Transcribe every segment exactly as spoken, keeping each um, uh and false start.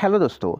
Hello दोस्तों,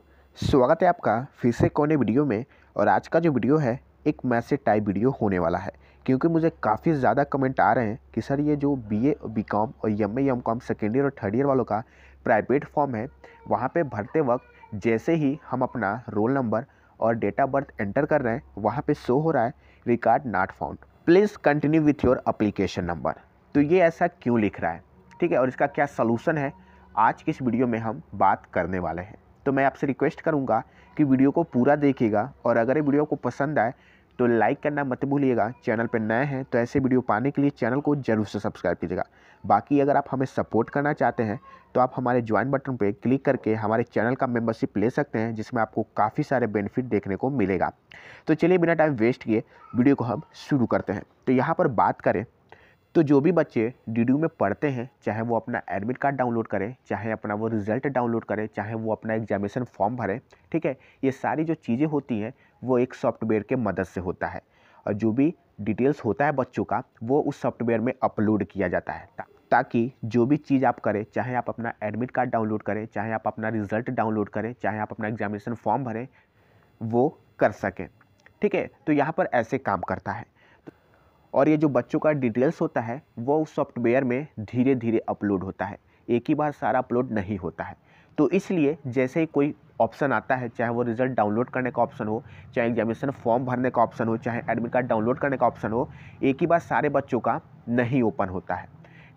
स्वागत है आपका फिर से कोने वीडियो में। और आज का जो वीडियो है एक मैसेज टाइप वीडियो होने वाला है, क्योंकि मुझे काफ़ी ज़्यादा कमेंट आ रहे हैं कि सर ये जो बीए बीकॉम और एमए एमकॉम सेकेंड ईयर और थर्ड ईयर वालों का प्राइवेट फॉर्म है, वहाँ पे भरते वक्त जैसे ही हम अपना रोल नंबर और डेट ऑफ बर्थ एंटर कर रहे हैं, वहाँ पर शो हो रहा है record not found, please continue with your application number. तो ये ऐसा क्यों लिख रहा है, ठीक है, और इसका क्या सलूशन है, आज की इस वीडियो में हम बात करने वाले हैं। तो मैं आपसे रिक्वेस्ट करूंगा कि वीडियो को पूरा देखिएगा, और अगर ये वीडियो को पसंद आए तो लाइक करना मत भूलिएगा। चैनल पर नए हैं तो ऐसे वीडियो पाने के लिए चैनल को जरूर से सब्सक्राइब कीजिएगा। बाकी अगर आप हमें सपोर्ट करना चाहते हैं तो आप हमारे ज्वाइन बटन पे क्लिक करके हमारे चैनल का मेंबरशिप ले सकते हैं, जिसमें आपको काफ़ी सारे बेनिफिट देखने को मिलेगा। तो चलिए बिना टाइम वेस्ट किए वीडियो को हम शुरू करते हैं। तो यहाँ पर बात करें तो जो भी बच्चे डीडीयू में पढ़ते हैं, चाहे वो अपना एडमिट कार्ड डाउनलोड करें, चाहे अपना वो रिज़ल्ट डाउनलोड करें, चाहे वो अपना एग्जामिनेशन फॉर्म भरें, ठीक है, ये सारी जो चीज़ें होती हैं वो एक सॉफ्टवेयर के मदद से होता है। और जो भी डिटेल्स होता है बच्चों का वो उस सॉफ्टवेयर में अपलोड किया जाता है, ताकि जो भी चीज़ आप करें, चाहे आप अपना एडमिट कार्ड डाउनलोड करें, चाहे आप अपना रिज़ल्ट डाउनलोड करें, चाहे आप अपना एग्जामिनेशन फॉर्म भरें, वो कर सकें, ठीक है। तो यहाँ पर ऐसे काम करता है, और ये जो बच्चों का डिटेल्स होता है वो उस सॉफ्टवेयर में धीरे धीरे अपलोड होता है, एक ही बार सारा अपलोड नहीं होता है। तो इसलिए जैसे ही कोई ऑप्शन आता है, चाहे वो रिज़ल्ट डाउनलोड करने का ऑप्शन हो, चाहे एग्जामिनेशन फॉर्म भरने का ऑप्शन हो, चाहे एडमिट कार्ड डाउनलोड करने का ऑप्शन हो, एक ही बार सारे बच्चों का नहीं ओपन होता है,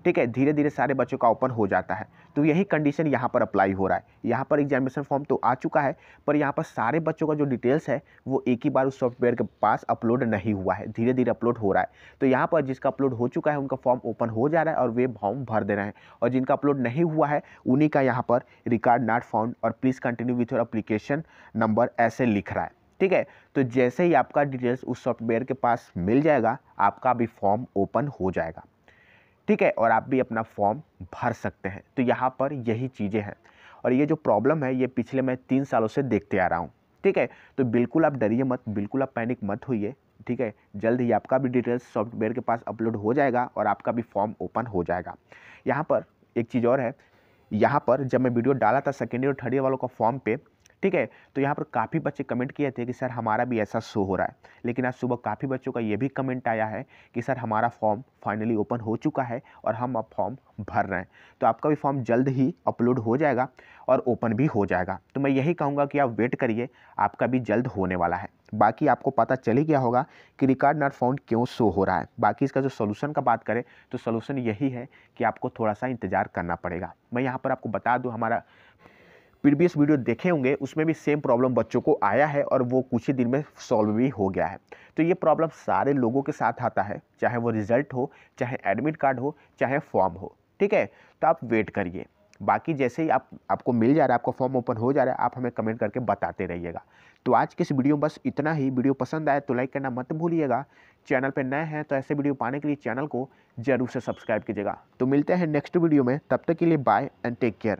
ठीक है, धीरे धीरे सारे बच्चों का ओपन हो जाता है। तो यही कंडीशन यहाँ पर अप्लाई हो रहा है। यहाँ पर एग्जामिनेशन फॉर्म तो आ चुका है, पर यहाँ पर सारे बच्चों का जो डिटेल्स है वो एक ही बार उस सॉफ्टवेयर के पास अपलोड नहीं हुआ है, धीरे धीरे अपलोड हो रहा है। तो यहाँ पर जिसका अपलोड हो चुका है उनका फॉर्म ओपन हो जा रहा है और वे फॉर्म भर दे रहे हैं, और जिनका अपलोड नहीं हुआ है उन्हीं का यहाँ पर रिकॉर्ड नॉट फाउंड और please continue with your application number ऐसे लिख रहा है, ठीक है। तो जैसे ही आपका डिटेल्स उस सॉफ्टवेयर के पास मिल जाएगा, आपका भी फॉर्म ओपन हो जाएगा, ठीक है, और आप भी अपना फॉर्म भर सकते हैं। तो यहाँ पर यही चीज़ें हैं, और ये जो प्रॉब्लम है ये पिछले मैं तीन सालों से देखते आ रहा हूँ, ठीक है। तो बिल्कुल आप डरिए मत, बिल्कुल आप पैनिक मत होइए, ठीक है। जल्द ही आपका भी डिटेल्स सॉफ्टवेयर के पास अपलोड हो जाएगा और आपका भी फॉर्म ओपन हो जाएगा। यहाँ पर एक चीज़ और है, यहाँ पर जब मैं वीडियो डाला था सेकेंड ईयर और थर्ड ईयर वालों का फॉर्म पे, ठीक है, तो यहाँ पर काफ़ी बच्चे कमेंट किए थे कि सर हमारा भी ऐसा शो हो रहा है। लेकिन आज सुबह काफ़ी बच्चों का ये भी कमेंट आया है कि सर हमारा फॉर्म फाइनली ओपन हो चुका है और हम अब फॉर्म भर रहे हैं। तो आपका भी फॉर्म जल्द ही अपलोड हो जाएगा और ओपन भी हो जाएगा। तो मैं यही कहूँगा कि आप वेट करिए, आपका भी जल्द होने वाला है। बाकी आपको पता चल ही गया होगा कि रिकॉर्ड नॉट फाउंड क्यों शो हो रहा है। बाकी इसका जो सोल्यूशन का बात करें तो सोल्यूशन यही है कि आपको थोड़ा सा इंतज़ार करना पड़ेगा। मैं यहाँ पर आपको बता दूँ, हमारा प्रीवियस वीडियो देखे होंगे उसमें भी सेम प्रॉब्लम बच्चों को आया है और वो कुछ ही दिन में सॉल्व भी हो गया है। तो ये प्रॉब्लम सारे लोगों के साथ आता है, चाहे वो रिजल्ट हो, चाहे एडमिट कार्ड हो, चाहे फॉर्म हो, ठीक है। तो आप वेट करिए। बाकी जैसे ही आप आपको मिल जा रहा है, आपका फॉर्म ओपन हो जा रहा है, आप हमें कमेंट करके बताते रहिएगा। तो आज के इस वीडियो में बस इतना ही। वीडियो पसंद आए तो लाइक करना मत भूलिएगा। चैनल पर नए हैं तो ऐसे वीडियो पाने के लिए चैनल को जरूर से सब्सक्राइब कीजिएगा। तो मिलते हैं नेक्स्ट वीडियो में, तब तक के लिए बाय एंड टेक केयर।